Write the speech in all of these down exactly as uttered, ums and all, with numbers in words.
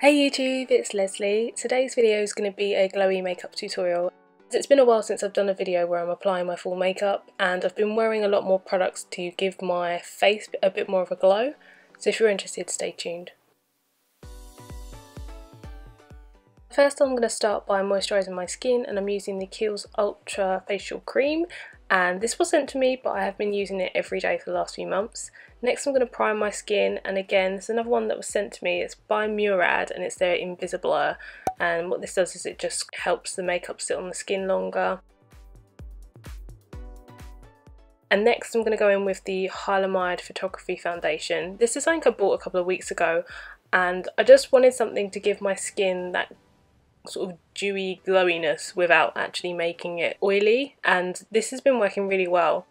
Hey YouTube, it's Leslie. Today's video is going to be a glowy makeup tutorial. It's been a while since I've done a video where I'm applying my full makeup, and I've been wearing a lot more products to give my face a bit more of a glow, so if you're interested, stay tuned. First I'm going to start by moisturising my skin, and I'm using the Kiehl's Ultra Facial Cream, and this was sent to me but I have been using it every day for the last few months. Next I'm going to prime my skin, and again there's another one that was sent to me, it's by Murad and it's their Invisiblur, and what this does is it just helps the makeup sit on the skin longer. And next I'm going to go in with the Hylamide Photography Foundation. This is something I bought a couple of weeks ago, and I just wanted something to give my skin that sort of dewy glowiness without actually making it oily, and this has been working really well.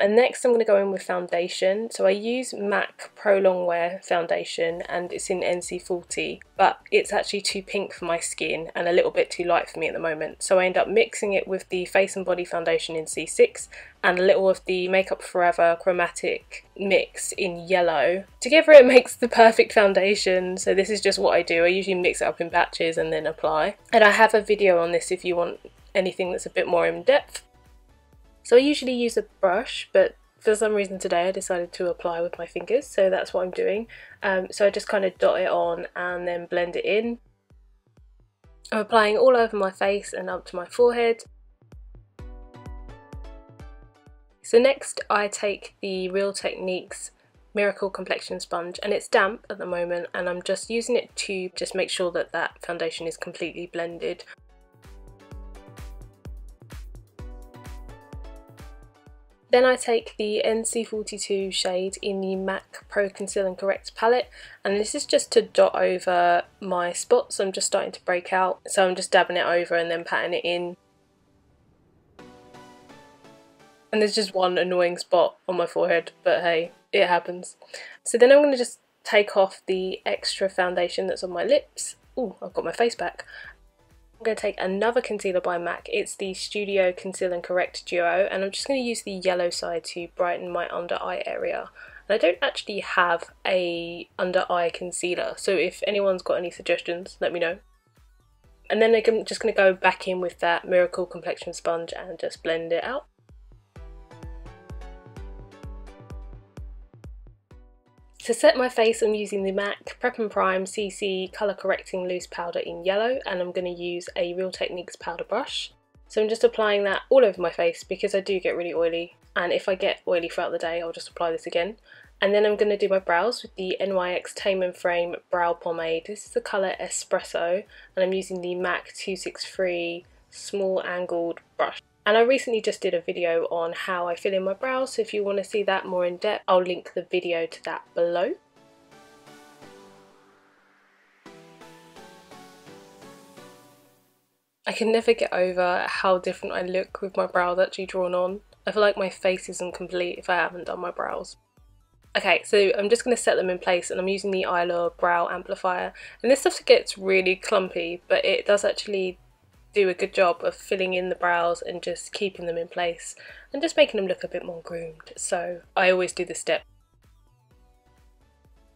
And next I'm going to go in with foundation. So I use MAC Pro Longwear foundation, and it's in N C forty, but it's actually too pink for my skin and a little bit too light for me at the moment, so I end up mixing it with the Face and Body foundation in C six and a little of the Makeup Forever chromatic mix in yellow. Together it makes the perfect foundation, so this is just what I do. I usually mix it up in batches and then apply, and I have a video on this if you want anything that's a bit more in depth. So I usually use a brush, but for some reason today I decided to apply with my fingers, so that's what I'm doing. Um, so I just kind of dot it on and then blend it in. I'm applying all over my face and up to my forehead. So next I take the Real Techniques Miracle Complexion Sponge, and it's damp at the moment, and I'm just using it to just make sure that that foundation is completely blended. Then I take the N C forty-two shade in the MAC Pro Conceal and Correct palette, and this is just to dot over my spots. I'm just starting to break out, so I'm just dabbing it over and then patting it in. And there's just one annoying spot on my forehead, but hey, it happens. So then I'm going to just take off the extra foundation that's on my lips. Ooh, I've got my face back. I'm going to take another concealer by MAC, it's the Studio Conceal and Correct Duo, and I'm just going to use the yellow side to brighten my under eye area. And I don't actually have a under eye concealer, so if anyone's got any suggestions, let me know. And then I'm just going to go back in with that Miracle Complexion Sponge and just blend it out. To set my face, I'm using the MAC Prep and Prime C C Color Correcting Loose Powder in yellow, and I'm going to use a Real Techniques powder brush. So I'm just applying that all over my face because I do get really oily, and if I get oily throughout the day I'll just apply this again. And then I'm going to do my brows with the N Y X Tame and Frame Brow Pomade. This is the colour Espresso, and I'm using the MAC two sixty-three Small Angled Brush. And I recently just did a video on how I fill in my brows, so if you want to see that more in depth, I'll link the video to that below. I can never get over how different I look with my brows actually drawn on. I feel like my face isn't complete if I haven't done my brows. Okay, so I'm just going to set them in place, and I'm using the Eylure Brow Amplifier. And this stuff gets really clumpy, but it does actually do a good job of filling in the brows and just keeping them in place and just making them look a bit more groomed, so I always do this step.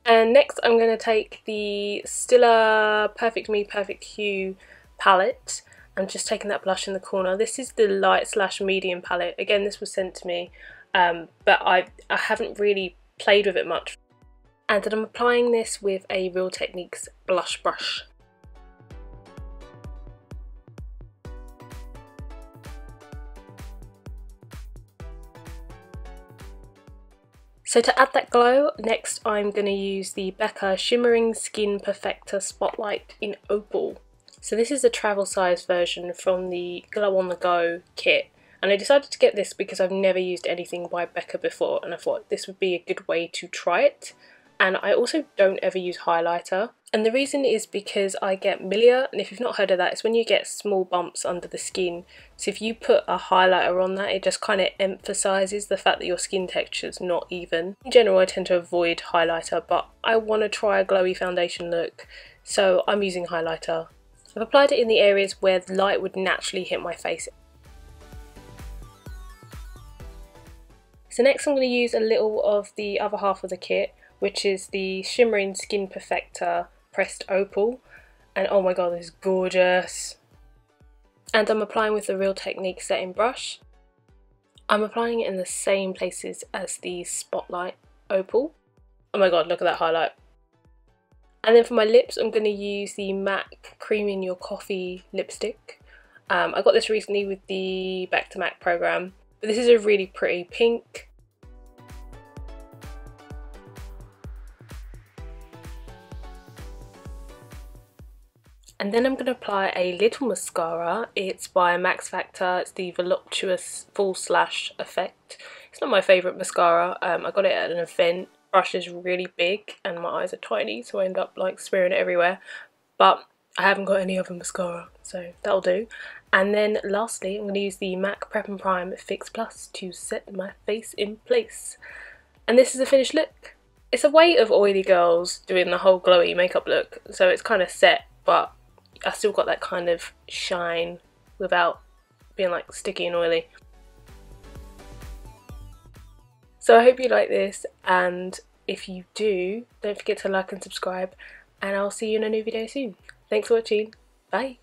And next I'm going to take the Stila Perfect Me Perfect Hue palette. I'm just taking that blush in the corner. This is the light slash medium palette. Again, this was sent to me, um, but I, I haven't really played with it much. And then I'm applying this with a Real Techniques blush brush. So to add that glow, next I'm going to use the Becca Shimmering Skin Perfector Spotlight in Opal. So this is a travel size version from the Glow On The Go kit, and I decided to get this because I've never used anything by Becca before, and I thought this would be a good way to try it. And I also don't ever use highlighter, and the reason is because I get milia, and if you've not heard of that, it's when you get small bumps under the skin. So if you put a highlighter on that, it just kind of emphasises the fact that your skin texture is not even. In general, I tend to avoid highlighter, but I want to try a glowy foundation look, so I'm using highlighter. I've applied it in the areas where the light would naturally hit my face. So next I'm going to use a little of the other half of the kit, which is the Shimmering Skin Perfector Pressed Opal, and oh my god, this is gorgeous. And I'm applying with the Real Techniques setting brush. I'm applying it in the same places as the Spotlight Opal. Oh my god, look at that highlight. And then for my lips, I'm going to use the MAC Cream in Your Coffee lipstick. Um, I got this recently with the Back to MAC program, but this is a really pretty pink. And then I'm going to apply a little mascara. It's by Max Factor. It's the Voluptuous False Lash Effect. It's not my favourite mascara. Um, I got it at an event. Brush is really big and my eyes are tiny, so I end up like smearing it everywhere, but I haven't got any other mascara, so that'll do. And then lastly, I'm going to use the MAC Prep and Prime Fix Plus to set my face in place, and this is the finished look. It's a way of oily girls doing the whole glowy makeup look, so it's kind of set, but I still got that kind of shine without being like sticky and oily. So I hope you like this, and if you do, don't forget to like and subscribe, and I'll see you in a new video soon. Thanks for watching, bye!